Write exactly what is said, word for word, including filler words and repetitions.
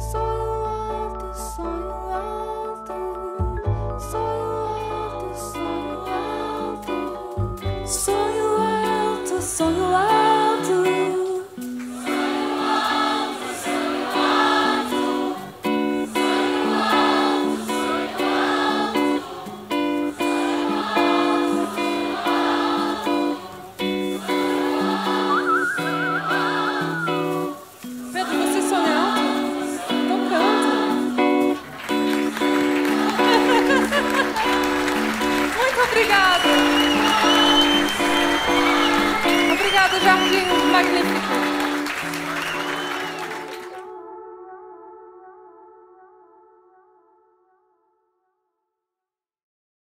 So